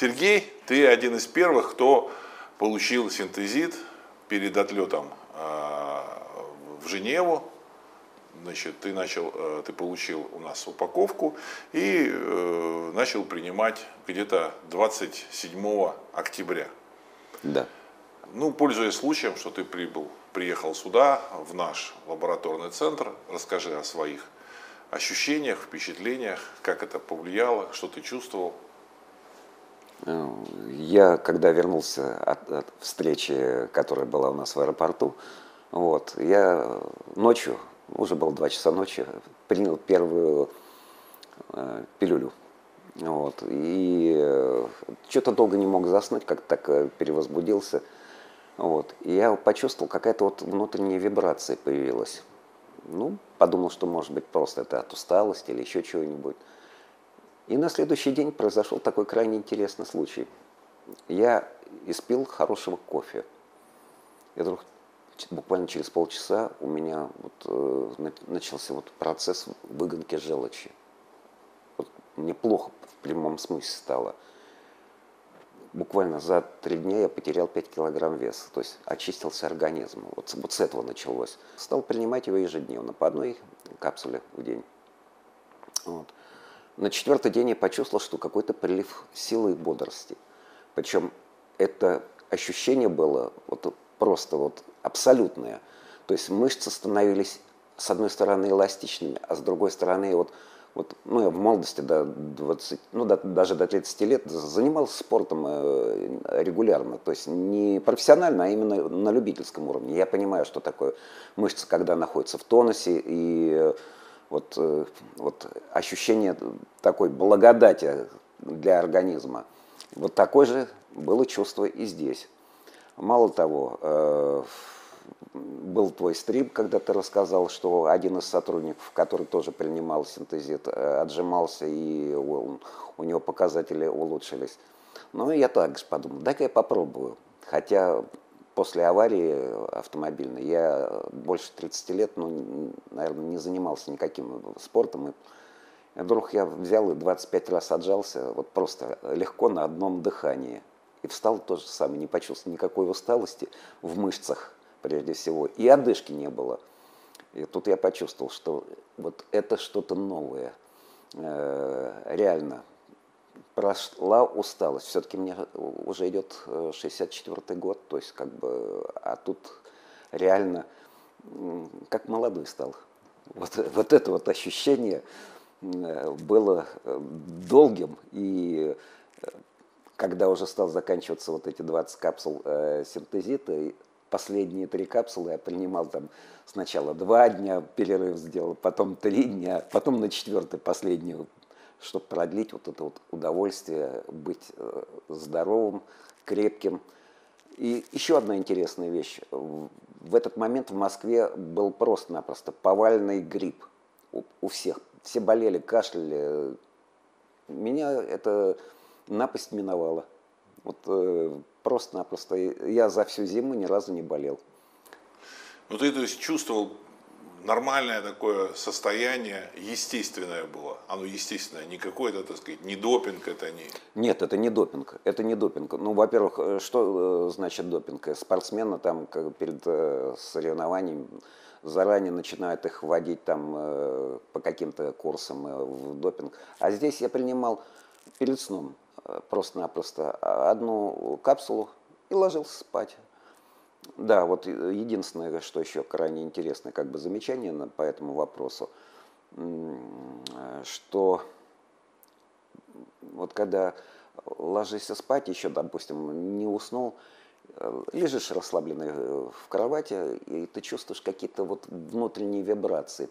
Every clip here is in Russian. Сергей, ты один из первых, кто получил синтезит перед отлетом в Женеву. Значит, ты получил у нас упаковку и начал принимать где-то 27 октября. Да. Ну, пользуясь случаем, что ты приехал сюда, в наш лабораторный центр, расскажи о своих ощущениях, впечатлениях, как это повлияло, что ты чувствовал. Я, когда вернулся от встречи, которая была у нас в аэропорту, вот, я ночью, уже было 2 часа ночи, принял первую пилюлю. Вот, и что-то долго не мог заснуть, как-то так перевозбудился. Вот, и я почувствовал, какая-то вот внутренняя вибрация появилась. Ну, подумал, что может быть просто это от усталости или еще чего-нибудь. И на следующий день произошел такой крайне интересный случай. Я испил хорошего кофе. И вдруг буквально через полчаса у меня вот, начался вот процесс выгонки желчи. Вот, мне плохо в прямом смысле стало. Буквально за 3 дня я потерял 5 килограмм веса, то есть очистился организм. Вот с этого началось. Стал принимать его ежедневно, по одной капсуле в день. Вот. На 4-й день я почувствовал, что какой-то прилив силы и бодрости. Причем это ощущение было вот просто вот абсолютное. То есть мышцы становились с одной стороны эластичными, а с другой стороны ну, я в молодости до 20, ну, даже до 30 лет занимался спортом регулярно. То есть не профессионально, а именно на любительском уровне. Я понимаю, что такое мышца, когда находится в тонусе, и вот ощущение такой благодати для организма. Вот такое же было чувство и здесь. Мало того, был твой стрим, когда ты рассказал, что один из сотрудников, который тоже принимал синтезит, отжимался, и у него показатели улучшились. Ну, я также подумал, дай-ка я попробую. Хотя после аварии автомобильной я больше 30 лет, ну, наверное, не занимался никаким спортом. И вдруг я взял и 25 раз отжался, вот просто легко на одном дыхании. И встал то же самое, не почувствовал никакой усталости в мышцах. Прежде всего, и одышки не было. И тут я почувствовал, что вот это что-то новое. Реально прошла усталость. Все-таки мне уже идет 64-й год, то есть как бы, а тут реально как молодой стал. Вот это вот ощущение было долгим, и когда уже стал заканчиваться вот эти 20 капсул синтезита, последние 3 капсулы я принимал там сначала 2 дня, перерыв сделал, потом 3 дня, потом на 4-й последнюю, чтобы продлить вот это вот удовольствие, быть здоровым, крепким. И еще одна интересная вещь. В этот момент в Москве был просто-напросто повальный грипп у всех. Все болели, кашляли. Меня эта напасть миновала. Вот просто-напросто я за всю зиму ни разу не болел. Ну ты, то есть, чувствовал нормальное такое состояние, естественное было? Оно естественное, не какое-то, так сказать, не допинг это не... Нет, это не допинг, это не допинг. Ну, во-первых, что значит допинг? Спортсмены там как перед соревнованием заранее начинают их вводить там по каким-то курсам в допинг. А здесь я принимал перед сном просто-напросто одну капсулу и ложился спать. Да, вот единственное, что еще крайне интересное как бы замечание по этому вопросу, что вот когда ложишься спать, еще, допустим, не уснул, лежишь расслабленный в кровати, и ты чувствуешь какие-то вот внутренние вибрации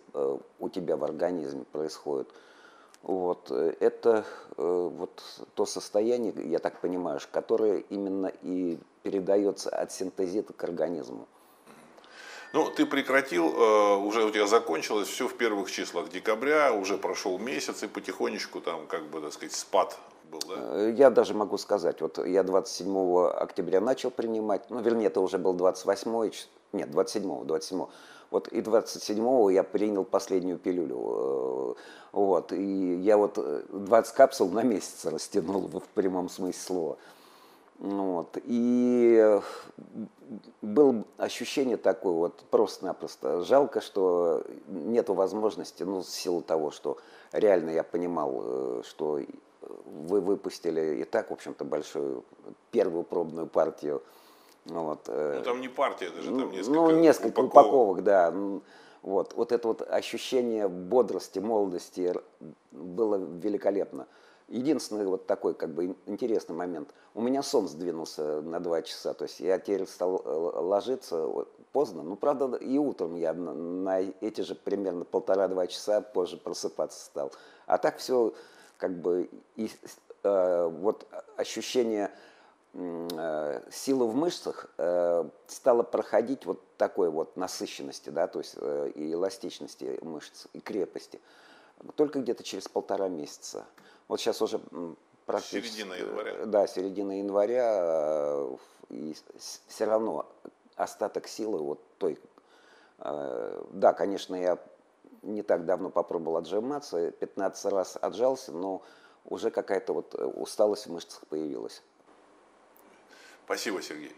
у тебя в организме происходят. Вот, это вот то состояние, я так понимаю, которое именно и передается от синтезита к организму. Ну, ты прекратил, уже у тебя закончилось все в первых числах декабря, уже прошел месяц, и потихонечку там, как бы, так сказать, спад был, да? Я даже могу сказать, вот я 27 октября начал принимать, ну, вернее, это уже был 27, нет, 27. Вот и 27-го я принял последнюю пилюлю. Вот, и я вот 20 капсул на месяц растянул в прямом смысле слова. Вот, и было ощущение такое, вот просто-напросто жалко, что нету возможности, ну, в силу того, что реально я понимал, что вы выпустили и так, в общем-то, большую первую пробную партию. Вот. Ну, там не партия даже, там несколько упаковок, да. Вот, вот это вот ощущение бодрости, молодости было великолепно. Единственный вот такой как бы интересный момент. У меня сон сдвинулся на 2 часа, то есть я теперь стал ложиться поздно. Ну, правда, и утром я на эти же примерно 1,5-2 часа позже просыпаться стал. А так все как бы и, вот ощущение силы в мышцах стало проходить вот такой вот насыщенности, да, то есть и эластичности мышц, и крепости. Только где-то через 1,5 месяца. Вот сейчас уже практически... Середина января. Да, середина января. И все равно остаток силы вот той... Да, конечно, я не так давно попробовал отжиматься. 15 раз отжался, но уже какая-то вот усталость в мышцах появилась. Спасибо, Сергей.